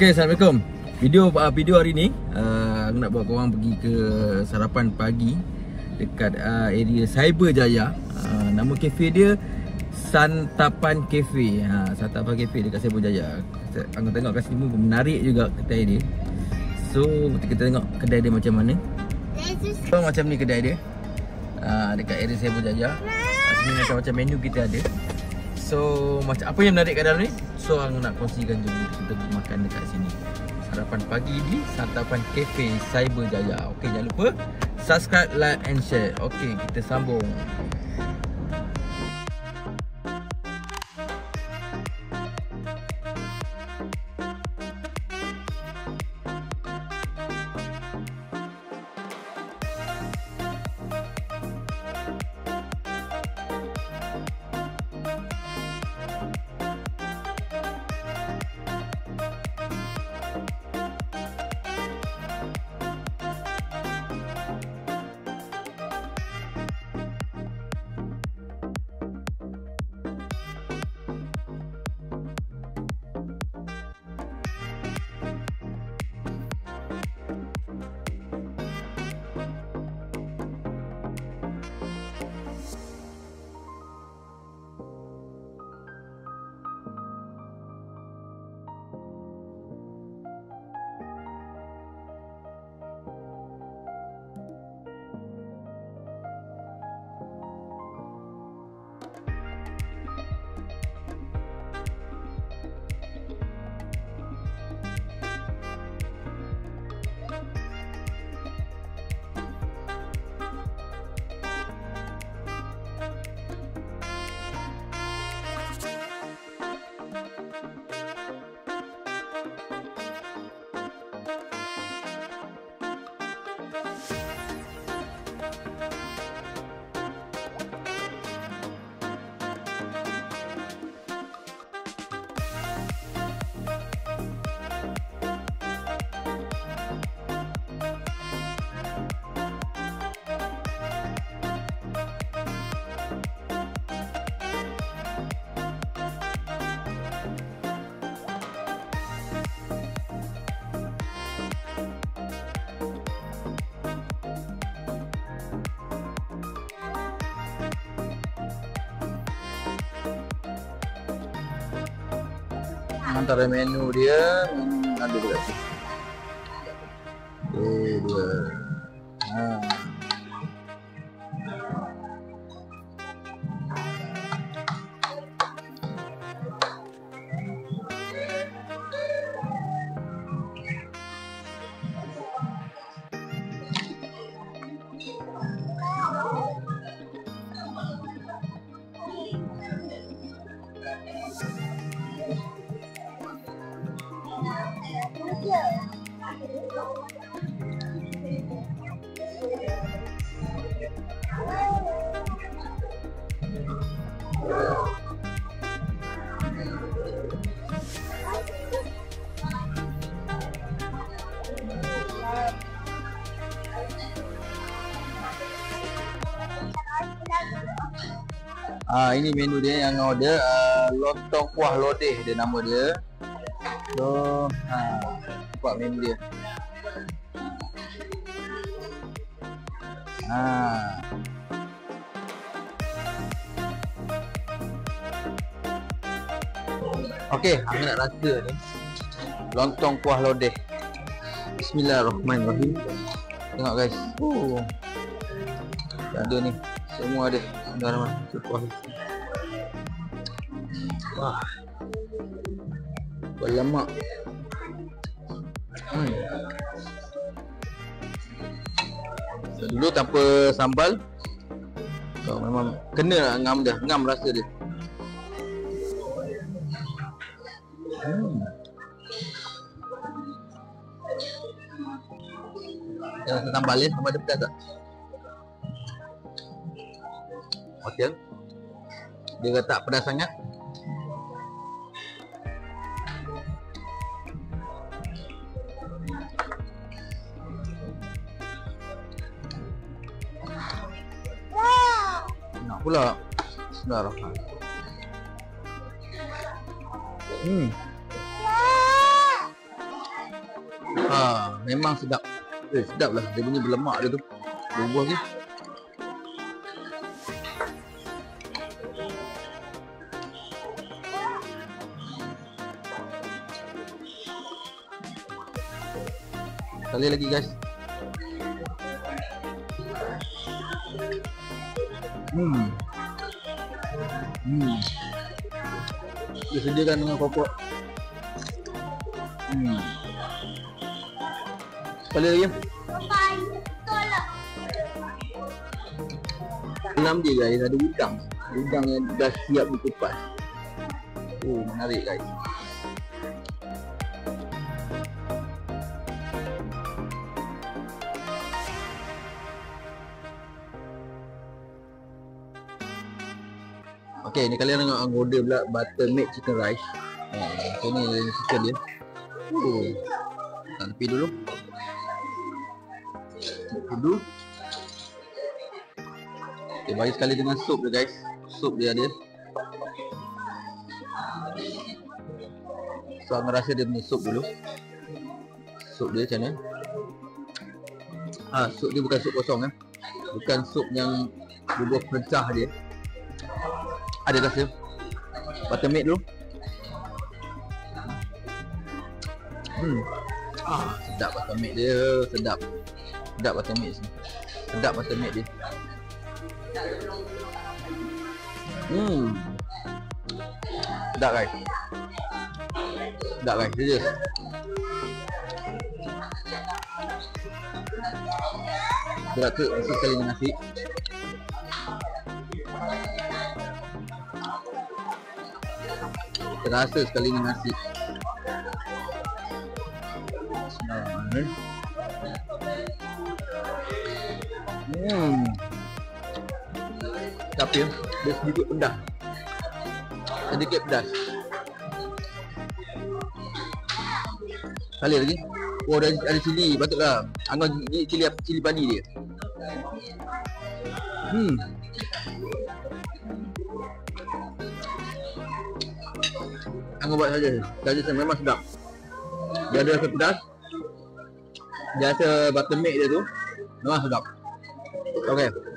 Okay, Assalamualaikum. Video hari ni aku nak bawa korang pergi ke sarapan pagi dekat area Cyberjaya. Nama kafe dia Santapan Cafe. Santapan Cafe dekat Cyberjaya. Aku tengok kat sini pun menarik juga kedai dia. So kita tengok kedai dia macam mana. So macam ni kedai dia. Dekat area Cyberjaya. Sini macam menu kita ada. So macam apa yang menarik kat dalam ni, so aku nak kongsikan. Jom kita pergi makan dekat sini, sarapan pagi di Santapan Cafe Cyberjaya. Ok, jangan lupa subscribe, like and share. Ok, kita sambung. Antara menu dia ada dekat sini. Dua. Ini menu dia yang order, lontong kuah lodeh dia nama dia. So buat menu dia. Okey, aku nak rasa ni lontong kuah lodeh. Bismillahirrahmanirrahim. Tengok guys. Ada ni. Semua ada. Garam kuah. Wah. Berlemak. Dulu tanpa sambal. Kau memang kena ngam dah. Ngam rasa dia. Jangan sambal ya. Sambal dia pedas tak? Okey. Dia tak pedas sangat. Nak pula. Bismillahirrahmanirrahim. Ha, memang sedap. Eh, sedap lah. Dia punya berlemak dia tu. Buah-buah ni. Sekali lagi guys. Disediakan dengan kopok. Sekali lagi. Enam dia guys, ada udang. Udang yang dah siap dikupas. Oh, menarik guys. Ok, ni kalian tengok aku order pula buttermilk chicken rice. Macam ni chicken dia. Tepi dulu. Tepi dulu. Ok, bagi sekali dengan sup dia guys. Sup dia ada. So, aku rasa dia punya sup dulu. Sup dia macam ni. Ha, sup dia bukan sup kosong kan. Bukan sup yang bubuh pecah dia. Ada rasa buttermilk dulu. Sedap buttermilk dia, sedap. Sedap buttermilk sini. Sedap buttermilk dia. Sedap guys. Sedap guys, serius. Sedap tu, masuk sekali dengan nasi. Terasa sekali dengan nasi. Tapi dia sedikit pedas. Sedikit pedas. Sekali lagi. Oh, ada cili. Patutlah anggur ni cili padi dia. Anggur buat saja. Saja memang sedap. Dia ada rasa pedas. Dia rasa buttermilk dia tu. Memang sedap. Okey.